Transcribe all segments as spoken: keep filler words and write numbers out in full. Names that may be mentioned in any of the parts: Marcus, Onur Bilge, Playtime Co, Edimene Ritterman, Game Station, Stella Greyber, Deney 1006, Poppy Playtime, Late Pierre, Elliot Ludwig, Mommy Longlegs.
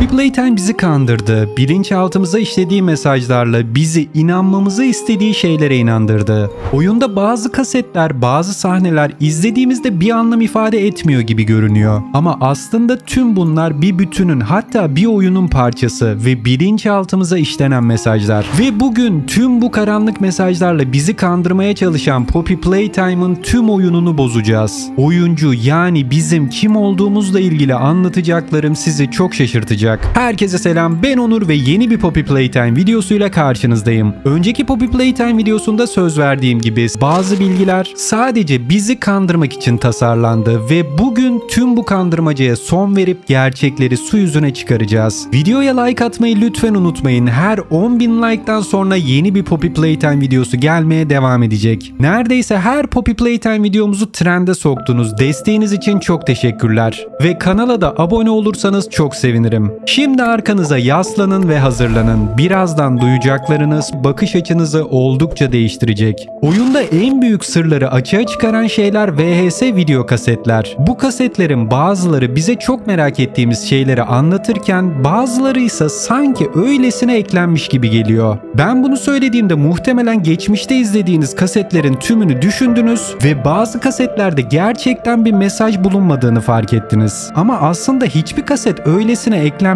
Poppy Playtime bizi kandırdı. Bilinçaltımıza işlediği mesajlarla bizi inanmamızı istediği şeylere inandırdı. Oyunda bazı kasetler, bazı sahneler izlediğimizde bir anlam ifade etmiyor gibi görünüyor. Ama aslında tüm bunlar bir bütünün, hatta bir oyunun parçası ve bilinçaltımıza işlenen mesajlar. Ve bugün tüm bu karanlık mesajlarla bizi kandırmaya çalışan Poppy Playtime'ın tüm oyununu bozacağız. Oyuncu, yani bizim kim olduğumuzla ilgili anlatacaklarım sizi çok şaşırtacak. Herkese selam, ben Onur ve yeni bir Poppy Playtime videosuyla karşınızdayım. Önceki Poppy Playtime videosunda söz verdiğim gibi bazı bilgiler sadece bizi kandırmak için tasarlandı ve bugün tüm bu kandırmacaya son verip gerçekleri su yüzüne çıkaracağız. Videoya like atmayı lütfen unutmayın. Her on bin like'tan sonra yeni bir Poppy Playtime videosu gelmeye devam edecek. Neredeyse her Poppy Playtime videomuzu trende soktunuz. Desteğiniz için çok teşekkürler. Ve kanala da abone olursanız çok sevinirim. Şimdi arkanıza yaslanın ve hazırlanın. Birazdan duyacaklarınız bakış açınızı oldukça değiştirecek. Oyunda en büyük sırları açığa çıkaran şeyler V H S video kasetler. Bu kasetlerin bazıları bize çok merak ettiğimiz şeyleri anlatırken bazıları ise sanki öylesine eklenmiş gibi geliyor. Ben bunu söylediğimde muhtemelen geçmişte izlediğiniz kasetlerin tümünü düşündünüz ve bazı kasetlerde gerçekten bir mesaj bulunmadığını fark ettiniz. Ama aslında hiçbir kaset öylesine eklenmemişti.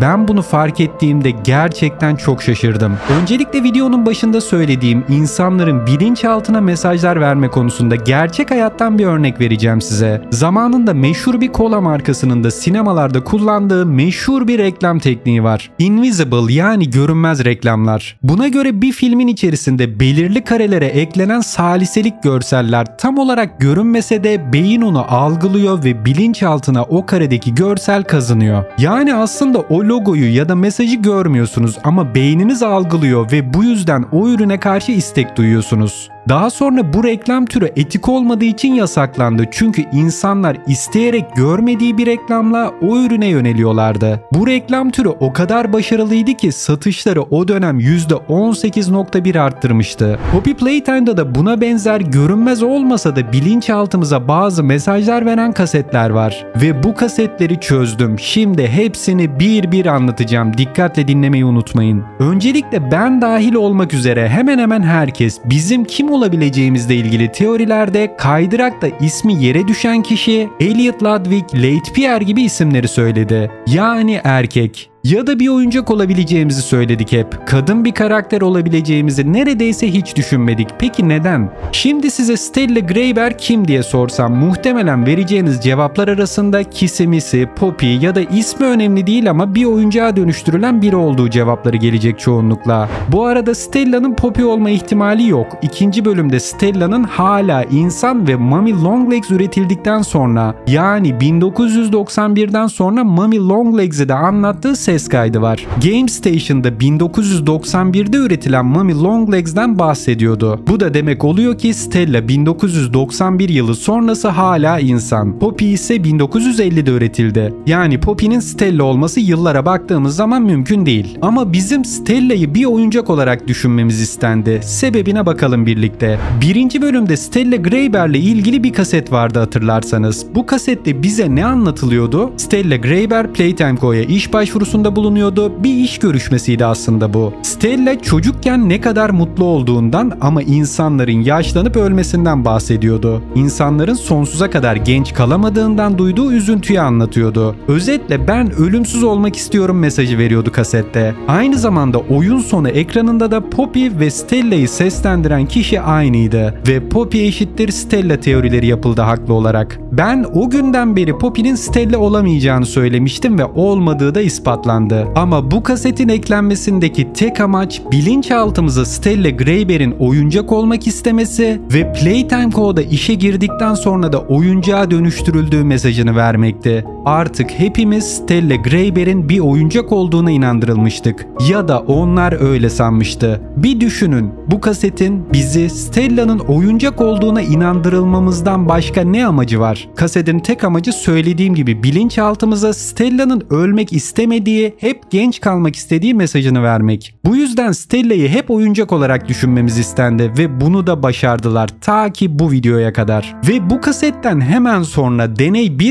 Ben bunu fark ettiğimde gerçekten çok şaşırdım. Öncelikle videonun başında söylediğim insanların bilinçaltına mesajlar verme konusunda gerçek hayattan bir örnek vereceğim size. Zamanında meşhur bir kola markasının da sinemalarda kullandığı meşhur bir reklam tekniği var. Invisible, yani görünmez reklamlar. Buna göre bir filmin içerisinde belirli karelere eklenen saliselik görseller tam olarak görünmese de beyin onu algılıyor ve bilinçaltına o karedeki görsel kazınıyor. Yani aslında o logoyu ya da mesajı görmüyorsunuz ama beyniniz algılıyor ve bu yüzden o ürüne karşı istek duyuyorsunuz. Daha sonra bu reklam türü etik olmadığı için yasaklandı çünkü insanlar isteyerek görmediği bir reklamla o ürüne yöneliyorlardı. Bu reklam türü o kadar başarılıydı ki satışları o dönem yüzde on sekiz nokta bir arttırmıştı. Poppy Playtime'da da buna benzer görünmez olmasa da bilinçaltımıza bazı mesajlar veren kasetler var. Ve bu kasetleri çözdüm. Şimdi hepsini bir bir anlatacağım. Dikkatle dinlemeyi unutmayın. Öncelikle ben dahil olmak üzere hemen hemen herkes bizim kim olabileceğimizle ilgili teorilerde kaydırakta ismi yere düşen kişi Elliot Ludwig, Late Pierre gibi isimleri söyledi. Yani erkek. Ya da bir oyuncak olabileceğimizi söyledik hep. Kadın bir karakter olabileceğimizi neredeyse hiç düşünmedik. Peki neden? Şimdi size Stella Greyber kim diye sorsam muhtemelen vereceğiniz cevaplar arasında kisimisi, Poppy ya da ismi önemli değil ama bir oyuncağa dönüştürülen biri olduğu cevapları gelecek çoğunlukla. Bu arada Stella'nın Poppy olma ihtimali yok. İkinci bölümde Stella'nın hala insan ve Mommy Longlegs üretildikten sonra, yani bin dokuz yüz doksan birden sonra Mommy Longlegs'i de anlattığı ses kaydı var. Game Station'da bin dokuz yüz doksan birde üretilen Mommy Longlegs'den bahsediyordu. Bu da demek oluyor ki Stella bin dokuz yüz doksan bir yılı sonrası hala insan. Poppy ise bin dokuz yüz ellide üretildi. Yani Poppy'nin Stella olması yıllara baktığımız zaman mümkün değil. Ama bizim Stella'yı bir oyuncak olarak düşünmemiz istendi. Sebebine bakalım birlikte. Birinci bölümde Stella Greyber'le ilgili bir kaset vardı hatırlarsanız. Bu kasette bize ne anlatılıyordu? Stella Greyber Playtime Co'ya iş başvurusu bulunuyordu. Bir iş görüşmesiydi aslında bu. Stella çocukken ne kadar mutlu olduğundan ama insanların yaşlanıp ölmesinden bahsediyordu. İnsanların sonsuza kadar genç kalamadığından duyduğu üzüntüyü anlatıyordu. Özetle ben ölümsüz olmak istiyorum mesajı veriyordu kasette. Aynı zamanda oyun sonu ekranında da Poppy ve Stella'yı seslendiren kişi aynıydı. Ve Poppy eşittir Stella teorileri yapıldı haklı olarak. Ben o günden beri Poppy'nin Stella olamayacağını söylemiştim ve olmadığı da ispatlandı. Ama bu kasetin eklenmesindeki tek amaç bilinçaltımıza Stella Greyber'in oyuncak olmak istemesi ve Playtime Co'da işe girdikten sonra da oyuncağa dönüştürüldüğü mesajını vermekti. Artık hepimiz Stella Greyber'in bir oyuncak olduğuna inandırılmıştık. Ya da onlar öyle sanmıştı. Bir düşünün, bu kasetin bizi Stella'nın oyuncak olduğuna inandırılmamızdan başka ne amacı var? Kasetin tek amacı söylediğim gibi bilinçaltımıza Stella'nın ölmek istemediği Poppy'ye hep genç kalmak istediği mesajını vermek. Bu yüzden Stella'yı hep oyuncak olarak düşünmemiz istendi ve bunu da başardılar ta ki bu videoya kadar. Ve bu kasetten hemen sonra Deney bin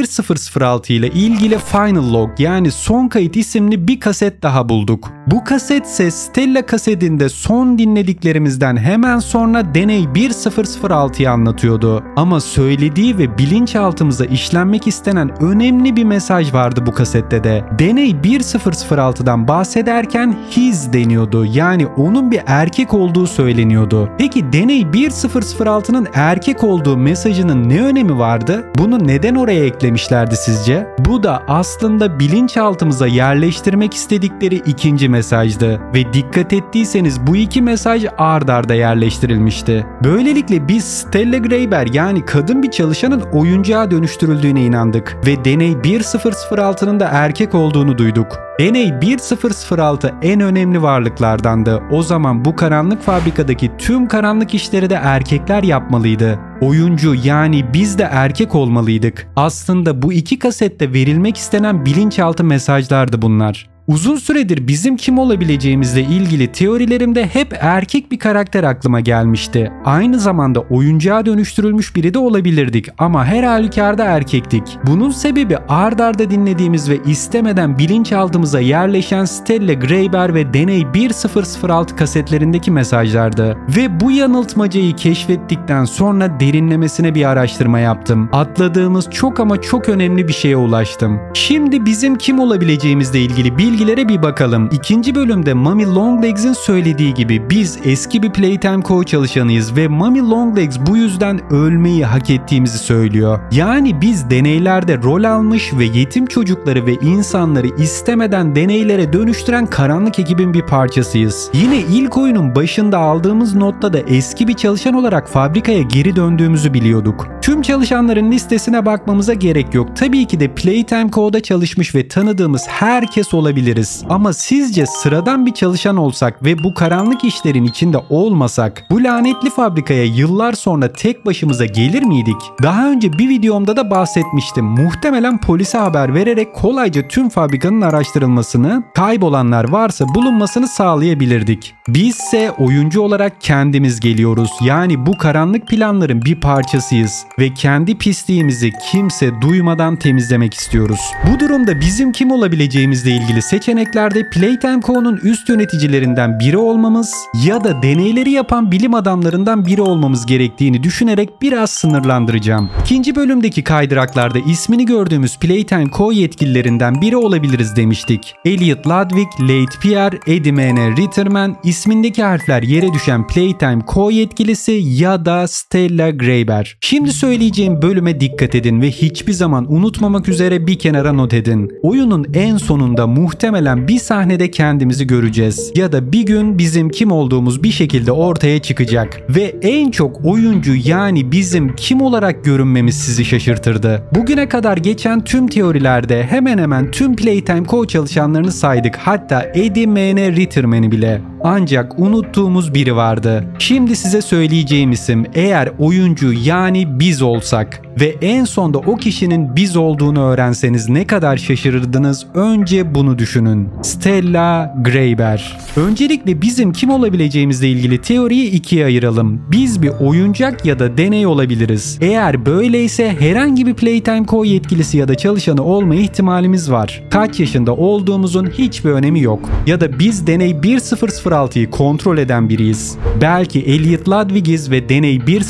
altı ile ilgili Final Log yani son kayıt isimli bir kaset daha bulduk. Bu kasetse Stella kasetinde son dinlediklerimizden hemen sonra Deney bin altıyı anlatıyordu. Ama söylediği ve bilinçaltımıza işlenmek istenen önemli bir mesaj vardı bu kasette de. Deney bin altıdan bahsederken his deniyordu. Yani onun bir erkek olduğu söyleniyordu. Peki Deney bin altının erkek olduğu mesajının ne önemi vardı? Bunu neden oraya eklemişlerdi sizce? Bu da aslında bilinçaltımıza yerleştirmek istedikleri ikinci mesajdı. Ve dikkat ettiyseniz bu iki mesaj ard arda yerleştirilmişti. Böylelikle biz Stella Greyber yani kadın bir çalışanın oyuncağa dönüştürüldüğüne inandık ve Deney bin altının da erkek olduğunu duyduk. Deney bin altı en önemli varlıklardandı. O zaman bu karanlık fabrikadaki tüm karanlık işleri de erkekler yapmalıydı. Oyuncu yani biz de erkek olmalıydık. Aslında bu iki kasette verilmek istenen bilinçaltı mesajlardı bunlar. Uzun süredir bizim kim olabileceğimizle ilgili teorilerimde hep erkek bir karakter aklıma gelmişti. Aynı zamanda oyuncağa dönüştürülmüş biri de olabilirdik ama her halükarda erkektik. Bunun sebebi ard arda dinlediğimiz ve istemeden bilinçaltımıza yerleşen Stella Greyber ve Deney bin altı kasetlerindeki mesajlardı. Ve bu yanıltmacayı keşfettikten sonra derinlemesine bir araştırma yaptım. Atladığımız çok ama çok önemli bir şeye ulaştım. Şimdi bizim kim olabileceğimizle ilgili bilgi bilgilere bir bakalım. İkinci bölümde Mommy Longlegs'in söylediği gibi biz eski bir Playtime Co çalışanıyız ve Mommy Longlegs bu yüzden ölmeyi hak ettiğimizi söylüyor. Yani biz deneylerde rol almış ve yetim çocukları ve insanları istemeden deneylere dönüştüren karanlık ekibin bir parçasıyız. Yine ilk oyunun başında aldığımız notta da eski bir çalışan olarak fabrikaya geri döndüğümüzü biliyorduk. Tüm çalışanların listesine bakmamıza gerek yok. Tabii ki de Playtime Co'da çalışmış ve tanıdığımız herkes olabilir. Ama sizce sıradan bir çalışan olsak ve bu karanlık işlerin içinde olmasak bu lanetli fabrikaya yıllar sonra tek başımıza gelir miydik? Daha önce bir videomda da bahsetmiştim. Muhtemelen polise haber vererek kolayca tüm fabrikanın araştırılmasını, kaybolanlar varsa bulunmasını sağlayabilirdik. Bizse oyuncu olarak kendimiz geliyoruz. Yani bu karanlık planların bir parçasıyız ve kendi pisliğimizi kimse duymadan temizlemek istiyoruz. Bu durumda bizim kim olabileceğimizle ilgili seçeneklerde Playtime Co'nun üst yöneticilerinden biri olmamız ya da deneyleri yapan bilim adamlarından biri olmamız gerektiğini düşünerek biraz sınırlandıracağım. İkinci bölümdeki kaydıraklarda ismini gördüğümüz Playtime Co yetkililerinden biri olabiliriz demiştik. Elliot Ludwig, Late Pierre, Edimene Ritterman ismindeki harfler yere düşen Playtime Co yetkilisi ya da Stella Greyber. Şimdi söyleyeceğim bölüme dikkat edin ve hiçbir zaman unutmamak üzere bir kenara not edin. Oyunun en sonunda muhtemelen Muhtemelen bir sahnede kendimizi göreceğiz ya da bir gün bizim kim olduğumuz bir şekilde ortaya çıkacak ve en çok oyuncu yani bizim kim olarak görünmemiz sizi şaşırtırdı. Bugüne kadar geçen tüm teorilerde hemen hemen tüm Playtime Co çalışanlarını saydık, hatta Edimene Ritterman'i bile. Ancak unuttuğumuz biri vardı. Şimdi size söyleyeceğim isim eğer oyuncu yani biz olsak ve en sonda o kişinin biz olduğunu öğrenseniz ne kadar şaşırırdınız? Önce bunu düşünün. Stella Greyber. Öncelikle bizim kim olabileceğimizle ilgili teoriyi ikiye ayıralım. Biz bir oyuncak ya da deney olabiliriz. Eğer böyleyse herhangi bir Playtime Co yetkilisi ya da çalışanı olma ihtimalimiz var. Kaç yaşında olduğumuzun hiçbir önemi yok. Ya da biz Deney bin altıyı kontrol eden biriyiz. Belki Elliot Ludwig'iz ve Deney bin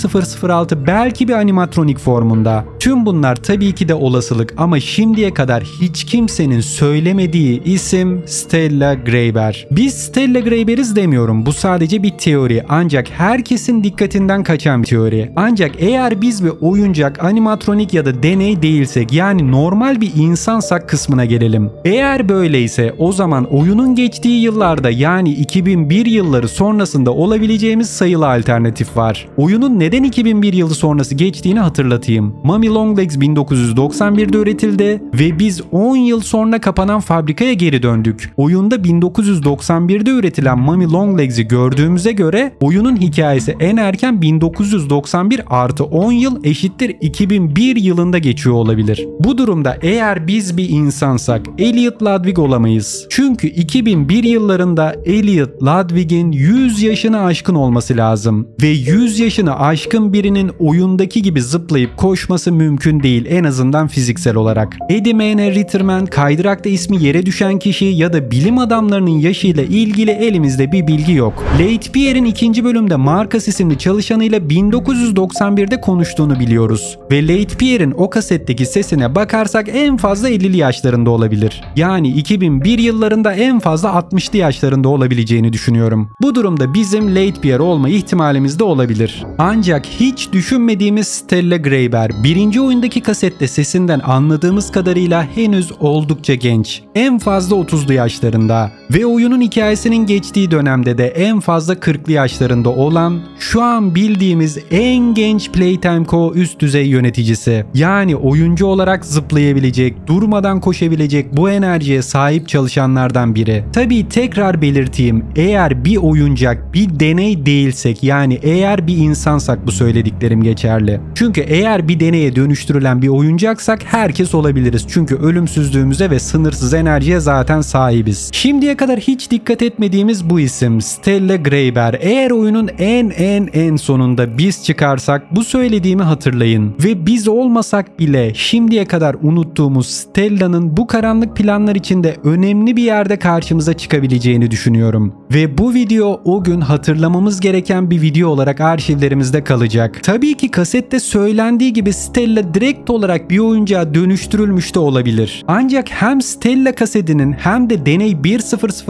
altı belki bir animatronik formunda. Tüm bunlar tabii ki de olasılık ama şimdiye kadar hiç kimsenin söylemediği isim Stella Greyber. Biz Stella Greyber'iz demiyorum. Bu sadece bir teori. Ancak herkesin dikkatinden kaçan bir teori. Ancak eğer biz bir oyuncak, animatronik ya da deney değilsek yani normal bir insansak kısmına gelelim. Eğer böyleyse o zaman oyunun geçtiği yıllarda yani iki bin bir yılları sonrasında olabileceğimiz sayılı alternatif var. Oyunun neden iki bin bir yılı sonrası geçtiğini hatırlatayım. tanıtayım. Mommy Longlegs bin dokuz yüz doksan bir'de üretildi ve biz on yıl sonra kapanan fabrikaya geri döndük. Oyunda bin dokuz yüz doksan bir'de üretilen Mommy Longlegs'i gördüğümüze göre oyunun hikayesi en erken bin dokuz yüz doksan bir artı on yıl eşittir iki bin bir yılında geçiyor olabilir. Bu durumda eğer biz bir insansak Elliot Ludwig olamayız. Çünkü iki bin bir yıllarında Elliot Ludwig'in yüz yaşına aşkın olması lazım ve yüz yaşına aşkın birinin oyundaki gibi zıplayıp koşması mümkün değil, en azından fiziksel olarak. Edimene Ritterman, kaydırakta ismi yere düşen kişi ya da bilim adamlarının yaşıyla ilgili elimizde bir bilgi yok. Late Pierre'in ikinci bölümde Marcus isimli çalışanıyla bin dokuz yüz doksan bir'de konuştuğunu biliyoruz ve Late Pierre'in o kasetteki sesine bakarsak en fazla ellili yaşlarında olabilir. Yani iki bin bir yıllarında en fazla altmışlı yaşlarında olabileceğini düşünüyorum. Bu durumda bizim Late Pierre olma ihtimalimiz de olabilir. Ancak hiç düşünmediğimiz Stella Greyber, birinci oyundaki kasette sesinden anladığımız kadarıyla henüz oldukça genç. En fazla otuzlu yaşlarında ve oyunun hikayesinin geçtiği dönemde de en fazla kırklı yaşlarında olan, şu an bildiğimiz en genç Playtime Co üst düzey yöneticisi. Yani oyuncu olarak zıplayabilecek, durmadan koşabilecek bu enerjiye sahip çalışanlardan biri. Tabii tekrar belirteyim, eğer bir oyuncak, bir deney değilsek, yani eğer bir insansak bu söylediklerim geçerli. Çünkü eğer bir deneye dönüştürülen bir oyuncaksak herkes olabiliriz. Çünkü ölümsüzlüğümüze ve sınırsız enerjiye zaten sahibiz. Şimdiye kadar hiç dikkat etmediğimiz bu isim Stella Greyber. Eğer oyunun en en en sonunda biz çıkarsak bu söylediğimi hatırlayın. Ve biz olmasak bile şimdiye kadar unuttuğumuz Stella'nın bu karanlık planlar içinde önemli bir yerde karşımıza çıkabileceğini düşünüyorum. Ve bu video o gün hatırlamamız gereken bir video olarak arşivlerimizde kalacak. Tabii ki kasette söylendiği gibi Stella direkt olarak bir oyuncağa dönüştürülmüş de olabilir. Ancak hem Stella kasetinin hem de Deney bin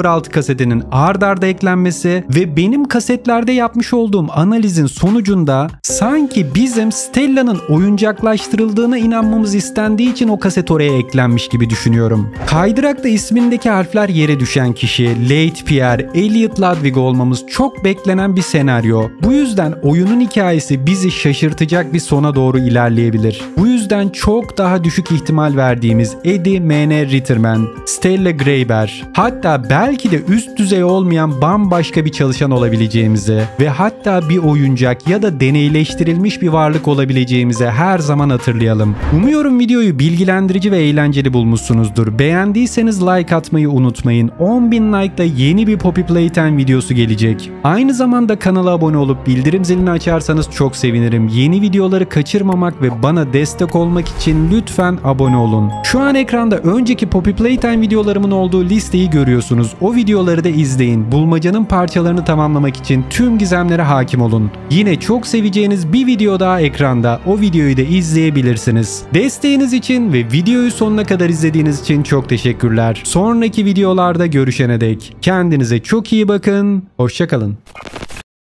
altı kasetinin ard arda eklenmesi ve benim kasetlerde yapmış olduğum analizin sonucunda sanki bizim Stella'nın oyuncaklaştırıldığına inanmamız istendiği için o kaset oraya eklenmiş gibi düşünüyorum. Kaydırakta ismindeki harfler yere düşen kişi, Late Pierre, Elliot Ludwig olmamız çok beklenen bir senaryo. Bu yüzden oyunun hikayesi bizi şaşırtacak bir sona doğru ilerleyebilir. Bu yüzden çok daha düşük ihtimal verdiğimiz Edimene Ritterman, Stella Greyber, hatta belki de üst düzey olmayan bambaşka bir çalışan olabileceğimizi ve hatta bir oyuncak ya da deneyleştirilmiş bir varlık olabileceğimize her zaman hatırlayalım. Umuyorum videoyu bilgilendirici ve eğlenceli bulmuşsunuzdur. Beğendiyseniz like atmayı unutmayın. on bin like ile yeni bir Poppy Playtime videosu gelecek. Aynı zamanda kanala abone olup bildirim zilini açarsanız çok sevinirim. Yeni videoları kaçırmamak ve bana destek olmak için lütfen abone olun. Şu an ekranda önceki Poppy Playtime videolarımın olduğu listeyi görüyorsunuz. O videoları da izleyin. Bulmacanın parçalarını tamamlamak için tüm gizemlere hakim olun. Yine çok seveceğiniz bir video daha ekranda. O videoyu da izleyebilirsiniz. Desteğiniz için ve videoyu sonuna kadar izlediğiniz için çok teşekkürler. Sonraki videolarda görüşene dek kendinize çok iyi bakın. Hoşça kalın.